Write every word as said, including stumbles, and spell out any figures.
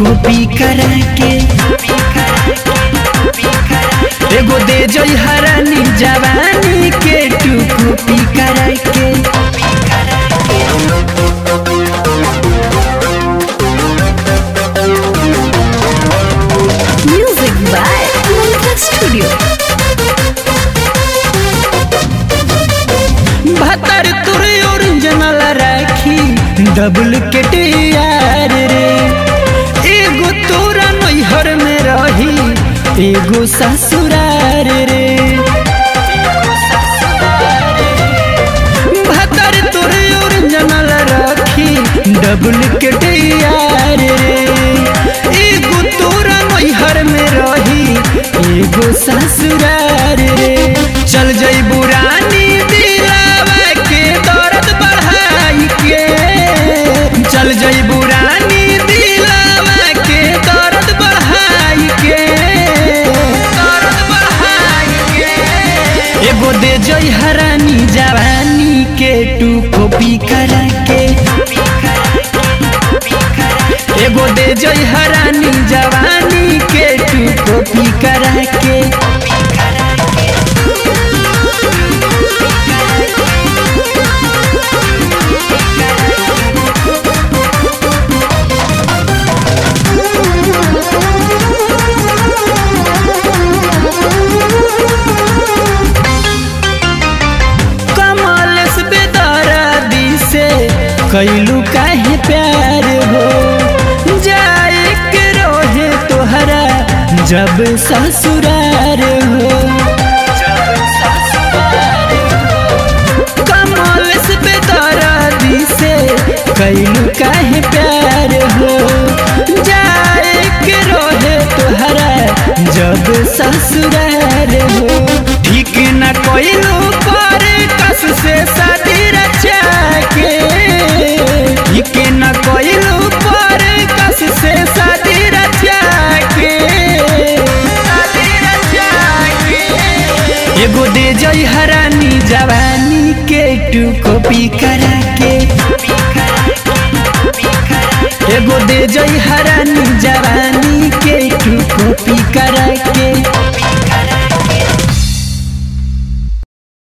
Copy करा के एगो दे जयहरानी जवानी के टू कॉपी करा के। Music by Mulk studio. भतर तुरे और जनला राखी डबल के टीआर रे एगो तोरा नैहर में रही एगो ससुरार रे। भतर तोरे और जनला राखी डबल के टीआर रे एगो तोरा नैहर में रही एगो ससुरार रे। चल जाई बुरानी चल जाई बुरानी दिलावा के दर्द बढ़ाई के दर्द बढ़ाई के एगो दे जयहरानी जवानी के टू कॉपी करा के एगो दे जयहरानी जवानी के टू कॉपी करा के। कमलेश बेदर्दी से कैलू काहे प्यार हो जाए के रोहे तोहरा जब ससुरार हो। कमलेश बेदर्दी से कैलू काहे प्यार हो जाए के रोहे तोहरा जब ससुरार हो। ठीक न कैलू पर कस से शादी रचा के ठीक न कैलू पर कस से शादी रचा के शादी रचा के एगो दे जयहरानी जवानी के टू कॉपी करा के एगो दे जयहरानी जवानी के टू कॉपी करा के।